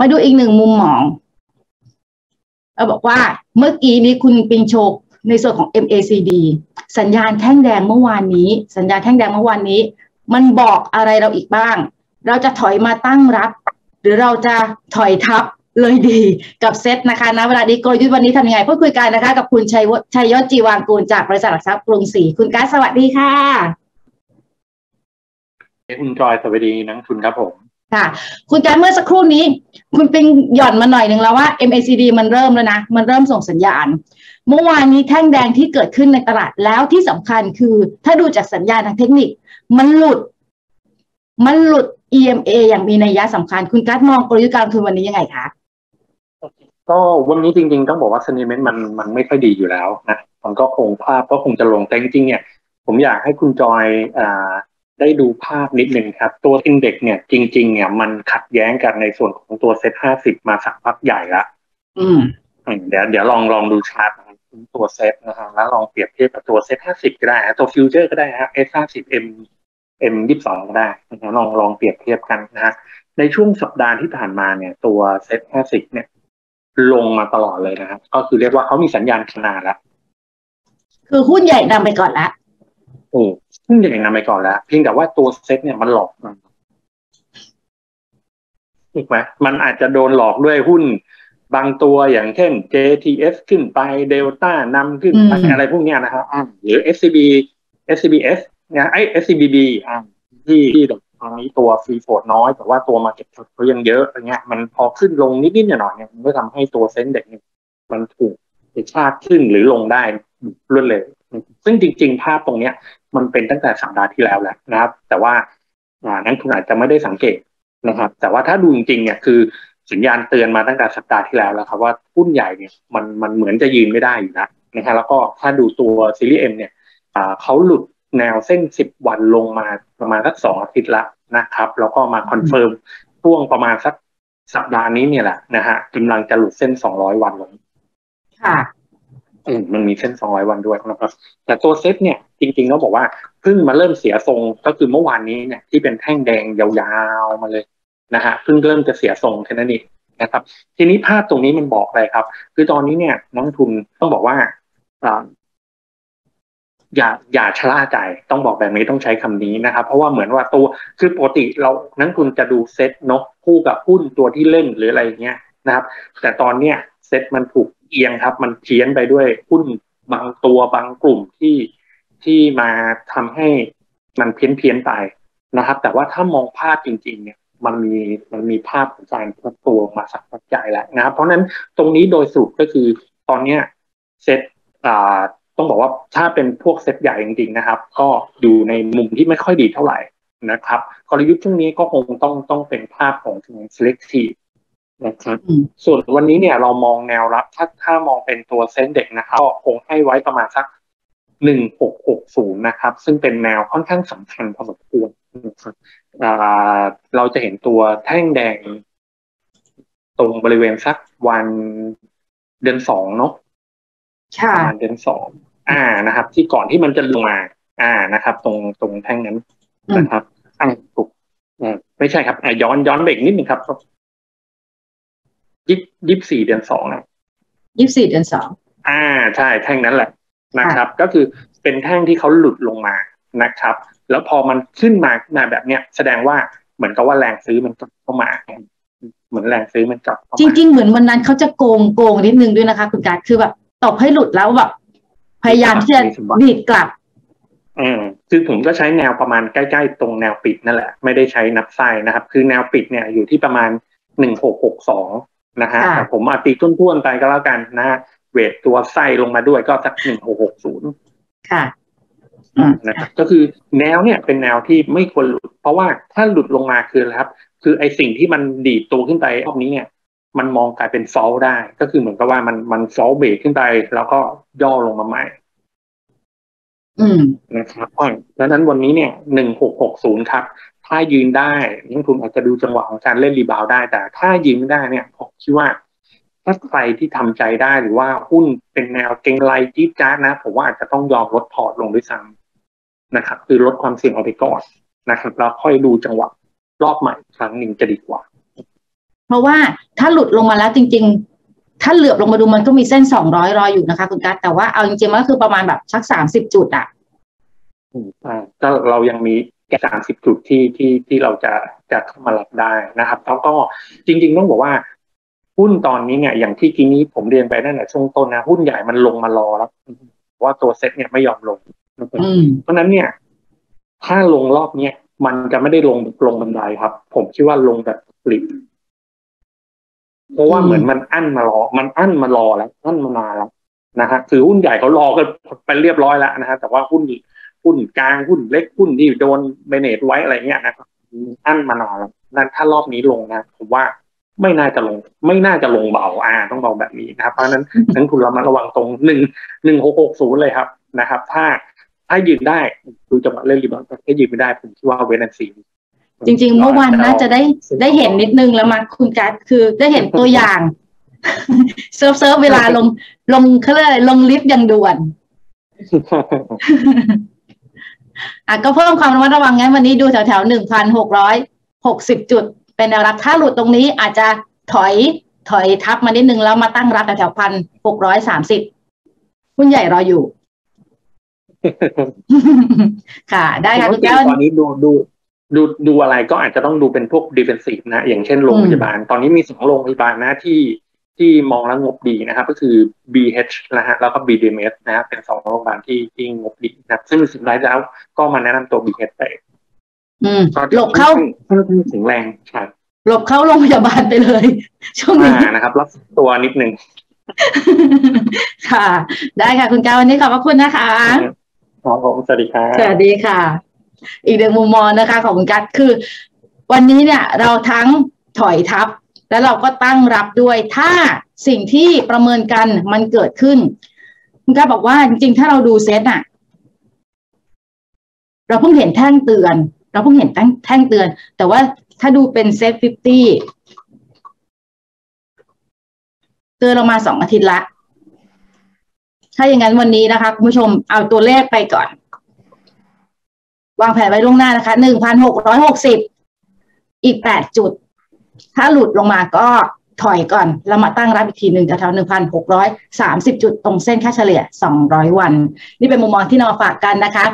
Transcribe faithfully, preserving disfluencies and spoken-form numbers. มาดูอีกหนึ่งมุมมองเราบอกว่าเมื่อกี้นี้คุณปินโชคในส่วนของ เอ็ม เอ ซี ดี สัญญาณแท่งแดงเมื่อวานนี้สัญญาณแท่งแดงเมื่อวานนี้มันบอกอะไรเราอีกบ้างเราจะถอยมาตั้งรับหรือเราจะถอยทับเลยดีกับเซตนะคะณเวลานี้กลยุทธ์วันนี้ทำยังไงพูดคุยกันนะคะกับคุณชัยชัยยศจีวางกูลจากบริษัทหลักทรัพย์กรุงศรีคุณก๊าซสวัสดีค่ะคุณจอยสวัสดีนักทุนครับผมค่ะคุณก๊าซเมื่อสักครู่นี้คุณเป็นหย่อนมาหน่อยหนึ่งแล้วว่า เอ็ม เอ ซี ดี มันเริ่มแล้วนะมันเริ่มส่งสัญญาณเมื่อวานนี้แท่งแดงที่เกิดขึ้นในตลาดแล้วที่สำคัญคือถ้าดูจากสัญญาณทางเทคนิคมันหลุดมันหลุด อี เอ็ม เอ อย่างมีนัยยะสำคัญคุณก๊าซมองกลยุทธ์การลงทุนวันนี้ยังไงคะก็วันนี้จริงๆต้องบอกว่า sentiment มันมันไม่ค่อยดีอยู่แล้วนะมันก็คงภาพก็คงจะลงแต่จริงๆเนี่ยผมอยากให้คุณจอยอ่าได้ดูภาพนิดหนึ่งครับตัวอินเด็กซ์เนี่ยจริงๆเนี่ยมันขัดแย้งกันในส่วนของตัวเซ็ตห้าสิบมาสักพักใหญ่ละอืมเดี๋ยวเดี๋ยวลองลองดูชาร์ตตัวเซ็ตนะครับแล้วลองเปรียบเทียบกับตัวเซ็ตห้าสิบก็ได้ตัวฟิวเจอร์ก็ได้ครับเอสห้าสิบเอ็มเอ็มยี่สิบสองก็ได้ลองลองเปรียบเทียบกันนะฮะในช่วงสัปดาห์ที่ผ่านมาเนี่ยตัวเซ็ตห้าสิบเนี่ยลงมาตลอดเลยนะครับก็คือเรียกว่าเขามีสัญญาณขนาดละคือหุ้นใหญ่นำไปก่อนละโอ้หุ้นใหญ่นำไปก่อนละเพียงแต่ว่าตัวเซ็ตเนี่ยมันหลอกถูกไหมมันอาจจะโดนหลอกด้วยหุ้นบางตัวอย่างเช่น เจ ที เอส ขึ้นไปเดลต้านำขึ้นไปอะไรพวกนี้นะครับหรือ เอส ซี บี เอส ซี บี เอส เนี่ยไอ้ เอส ซี บี บี ที่ที่ตอนนี้ตัวฟรีโฟลน้อยแต่ว่าตัว Market Cap เขายังเยอะอะไรเงี้ยมันพอขึ้นลงนิดๆหน่อยๆเนี่ยมันก็ทำให้ตัวเซ็นเด็กมันถูกกระชากขึ้นหรือลงได้รวดเร็วซึ่งจริงๆภาพตรงเนี้ยมันเป็นตั้งแต่สัปดาห์ที่แล้วแหละนะครับแต่ว่านักลงทุนอาจจะไม่ได้สังเกตนะครับแต่ว่าถ้าดูจริงๆเนี่ยคือสัญญาณเตือนมาตั้งแต่สัปดาห์ที่แล้วแล้วครับว่าหุ้นใหญ่เนี่ยมันมันเหมือนจะยืนไม่ได้อยู่นะนะฮะแล้วก็ถ้าดูตัวซีรีส์ M เนี่ยเขาหลุดแนวเส้นสิบวันลงมาประมาณสักสองอาทิตย์ละนะครับแล้วก็มาคอนเฟิร์มช่วงประมาณสักสัปดาห์นี้เนี่ยแหละนะฮะกำลังจะหลุดเส้นสองร้อยวันลงค่ะอืมมันมีเส้นสองร้อยวันด้วยนะครับแต่ตัวเซ็ตเนี่ยจริงๆเขาบอกว่าเพิ่งมาเริ่มเสียทรงก็คือเมื่อวานนี้เนี่ยที่เป็นแท่งแดงยาวๆมาเลยนะฮะเพิ่งเริ่มจะเสียทรงแค่นั้นเองนะครับทีนี้ภาพตรงนี้มันบอกอะไรครับคือตอนนี้เนี่ยนักทุนต้องบอกว่าอย่าอย่าชะล่าใจต้องบอกแบบนี้ต้องใช้คำนี้นะครับเพราะว่าเหมือนว่าตัวคือปกติเรานักทุนจะดูเซ็ตเนาะคู่กับหุ้นตัวที่เล่นหรืออะไรเงี้ยนะครับแต่ตอนเนี้ยเซ็ตมันถูกเอียงครับมันเพี้ยนไปด้วยหุ้นบางตัวบางกลุ่มที่ที่มาทำให้มันเพี้ยนเพี้ยนไปนะครับแต่ว่าถ้ามองภาพจริงๆเนี่ยมันมีมันมีภาพของการพักตัวมาสักพักใหญ่แล้วนะครับเพราะฉะนั้นตรงนี้โดยสรุปก็คือตอนเนี้ยเซ็ตอ่าต้องบอกว่าถ้าเป็นพวกเซ็ตใหญ่จริงๆนะครับก็อยู่ในมุมที่ไม่ค่อยดีเท่าไหร่นะครับกลยุทธ์ช่วงนี้ก็คงต้องต้องเป็นภาพของ selective นะครับส่วนวันนี้เนี่ยเรามองแนวรับถ้าถ้ามองเป็นตัวเซ็นเด็กนะครับก็คงให้ไว้ประมาณสักหนึ่งหกหกศูนย์นะครับซึ่งเป็นแนวค่อนข้างสำคัญพอสมควรเราจะเห็นตัวแท่งแดงตรงบริเวณสักวันเดือนสองเนาะประมาณเดือนสองอ่านะครับที่ก่อนที่มันจะลงมาอ่านะครับตรงตรงแท่งนั้นนะครับอ่าถูกไม่ใช่ครับย้อนย้อนเบรกนิดหนึ่งครับยี่ยี่สิบสี่เดือนสองนะยี่สิบสี่เดือนสองอ่าใช่แท่งนั้นแหละนะครับก็คือเป็นแท่งที่เขาหลุดลงมานะครับแล้วพอมันขึ้นมามาแบบเนี้ยแสดงว่าเหมือนกับว่าแรงซื้อมันกลับเข้ามาเหมือนแรงซื้อมันกลับเข้ามาจริงๆเหมือนวันนั้นเขาจะโกงโกงนิดนึงด้วยนะคะคุณการคือแบบตบให้หลุดแล้วแบบพยายามที่จะดีดกลับอืมคือผมก็ใช้แนวประมาณใกล้ๆตรงแนวปิดนั่นแหละไม่ได้ใช้นับไส้นะครับคือแนวปิดเนี่ยอยู่ที่ประมาณหนึ่งหกหกสองนะฮะแต่ผมอาจตีทุ่นๆไปก็แล้วกันนะเวทตัวไส้ลงมาด้วยก็สักหนึ่งหกหกศูนย์ค่ะนะครับก็คือแนวเนี่ยเป็นแนวที่ไม่ควรหลุดเพราะว่าถ้าหลุดลงมาคือครับคือไอสิ่งที่มันดีดตัวขึ้นไปรอบนี้เนี่ยมันมองกลายเป็นฟอลได้ก็คือเหมือนกับว่ามันมันฟอลเบรกขึ้นไปแล้วก็ย่อลงมาใหม่อืมนะครับเพราะฉะนั้นวันนี้เนี่ยหนึ่งหกหกศูนย์ครับถ้ายืนได้นักทุนอาจจะดูจังหวะของการเล่นรีบาวได้แต่ถ้ายืนไม่ได้เนี่ยผมคิดว่าถ้าใครที่ทำใจได้หรือว่าหุ้นเป็นแนวเก็งไรจี๊ดจ๊าดนะผมว่าอาจจะต้องยอมลดพอร์ตลงด้วยซ้ำนะครับคือลดความเสี่ยงออกไปก่อนนะครับแล้วค่อยดูจังหวะรอบใหม่ครั้งหนึ่งจะดีกว่า เพราะว่าถ้าหลุดลงมาแล้วจริงๆถ้าเหลือบลงมาดูมันก็มีเส้นสองร้อยรอยอยู่นะคะคุณกั๊ดแต่ว่าเอาจริงๆมันก็คือประมาณแบบสักสามสิบจุดอ่ะอ่าก็เรายังมีแค่สามสิบจุดที่ที่ที่เราจะจะเข้ามารับได้นะครับแล้วก็จริงๆต้องบอกว่าหุ้นตอนนี้เนี่ยอย่างที่กี้นี้ผมเรียนไปนั่นแหละช่วงต้นนะหุ้นใหญ่มันลงมารอแล้วว่าตัวเซ็ตเนี่ยไม่ยอมลงเพราะนั้นเนี่ยถ้าลงรอบเนี้ยมันจะไม่ได้ลงลงบันไดครับผมคิดว่าลงแบบปลิดเพราะว่าเหมือนมันอั้นมารอมันอั้นมารอแล้วอั้นมานานแล้วนะฮะคือหุ้นใหญ่เขารอกันไปเรียบร้อยแล้วนะฮะแต่ว่าหุ้นหุ้นกลางหุ้นเล็กหุ้นที่โดนเมเนจไว้อะไรเงี้ยนะครับอั้นมานานแล้วนั่นถ้ารอบนี้ลงนะผมว่าไม่น่าจะลงไม่น่าจะลงเบาอ่าต้องบอกแบบนี้นะครับเพราะฉะนั้นทั้งทุนระมัดระวังตรงหนึ่งหนึ่งหกหกศูนย์เลยครับนะครับถ้าถ้ายืนได้ดูจังหวะเล่นรีบาวด์ถ้ายืนไม่ได้ผมคิดว่าเวนันซีจริงๆเมื่อวันน่าจะได้ได้เห็นนิดนึงแล้วมาคุณกัสคือได้เห็นตัวอย่างเซิร์ฟเซิร์ฟเวลาลงลงเขาเลยลงลิฟต์อย่างด่วนอ่ะก็เพิ่มความระมัดระวังงั้นวันนี้ดูแถวๆหนึ่งพันหกร้อยหกสิบจุดเป็นแนวรับถ้าหลุดตรงนี้อาจจะถอยถอยทับมานิดนึงแล้วมาตั้งรับแถวพันหกร้อยสามสิบหุ้นใหญ่รออยู่ค่ะได้ค่ะคุณแก้วตอนนี้ดูดูดูดูอะไรก็อาจจะต้องดูเป็นพวกดิเฟนซีฟนะอย่างเช่นโรงพยาบาลตอนนี้มีสองโรงพยาบาลนะที่ที่มองแล้วงบดีนะครับก็คือ บี เอช นะฮะแล้วก็ บี ดี เอ็ม เอส นะฮะเป็นสองโรงพยาบาลที่ที่งบดีนะซึ่งสุดท้ายแล้วก็มาแนะนำตัว บี เอช ไปหลบเข้าถึงแรงใช่หลบเข้าโรงพยาบาลไปเลยช่วงนี้นะครับรับตัวนิดนึงค่ะได้ค่ะคุณแก้ววันนี้ขอบพระคุณนะคะขอบคุณสวัสดีค่ะสวัสดีค่ะอีกหนึ่งมุมมองนะคะของคุณกัสคือวันนี้เนี่ยเราทั้งถอยทับแล้วเราก็ตั้งรับด้วยถ้าสิ่งที่ประเมินกันมันเกิดขึ้นคุณกัสบอกว่าจริงๆถ้าเราดูเซตอะเราเพิ่งเห็นแท่งเตือนเราเพิ่งเห็นแท่งเตือนแต่ว่าถ้าดูเป็นเซตห้าสิบเตือนเรามาสองอาทิตย์ละถ้าอย่างนั้นวันนี้นะคะคุณผู้ชมเอาตัวเลขไปก่อนวางแผนไว้ล่วงหน้านะคะหนึ่งพันหกร้อยหกสิบอีกแปดจุดถ้าหลุดลงมาก็ถอยก่อนแล้วมาตั้งรับอีกทีหนึ่งแถวหนึ่งพันหกร้อยสามสิบจุดตรงเส้นค่าเฉลี่ยสองร้อยวันนี่เป็นมุมมองที่นำมาฝากกันนะคะ